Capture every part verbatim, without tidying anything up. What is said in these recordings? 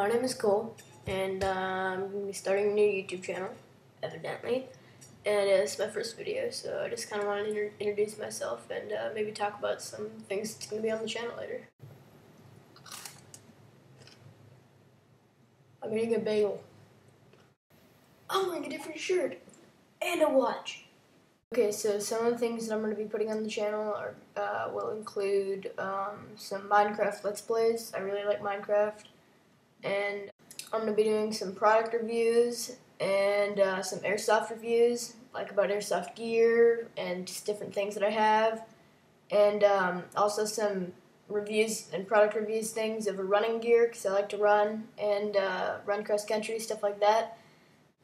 My name is Cole, and uh, I'm going to be starting a new YouTube channel, evidently, and uh, it's my first video, so I just kind of wanted to inter introduce myself and uh, maybe talk about some things that's going to be on the channel later. I'm eating a bagel. I'm wearing a different shirt and a watch. Okay, so some of the things that I'm going to be putting on the channel are, uh, will include um, some Minecraft Let's Plays. I really like Minecraft. And I'm going to be doing some product reviews and uh, some airsoft reviews, like about airsoft gear and just different things that I have. And um, also some reviews and product reviews things of running gear, because I like to run and uh, run cross country, stuff like that.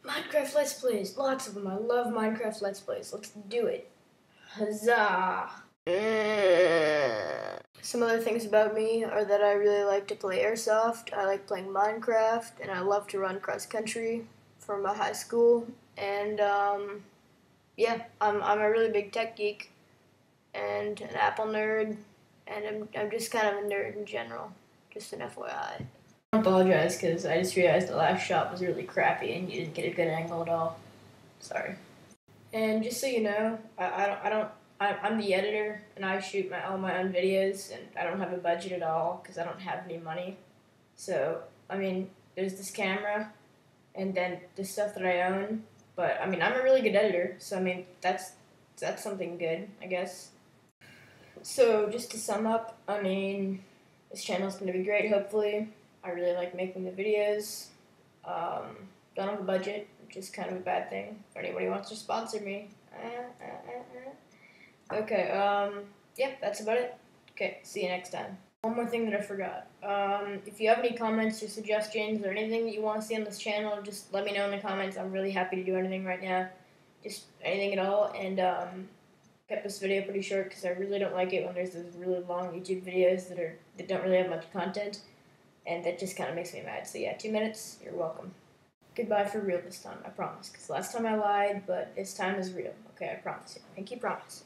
Minecraft Let's Plays, lots of them. I love Minecraft Let's Plays. Let's do it. Huzzah! Some other things about me are that I really like to play airsoft, I like playing Minecraft, and I love to run cross country from my high school. And um, yeah, I'm, I'm a really big tech geek and an Apple nerd, and I'm, I'm just kind of a nerd in general, just an F Y I. I apologize because I just realized the last shot was really crappy and you didn't get a good angle at all. Sorry. And just so you know, I, I don't, I don't I, I'm the editor and I shoot my all my own videos, and I don't have a budget at all because I don't have any money. So I mean, there's this camera, and then the stuff that I own. But I mean, I'm a really good editor, so I mean, that's that's something good, I guess. So just to sum up, I mean, this channel's gonna be great, hopefully. I really like making the videos. Um, don't have a budget, which is kind of a bad thing. If anybody wants to sponsor me. Uh, uh, uh, uh. Okay, um, yeah, that's about it. Okay, see you next time. One more thing that I forgot. Um, if you have any comments or suggestions or anything that you want to see on this channel, just let me know in the comments. I'm really happy to do anything right now. Just anything at all. And um, kept this video pretty short because I really don't like it when there's those really long YouTube videos that, are, that don't really have much content. And that just kind of makes me mad. So yeah, two minutes, you're welcome. Goodbye for real this time, I promise. Because last time I lied, but this time is real. Okay, I promise you. Pinky promise.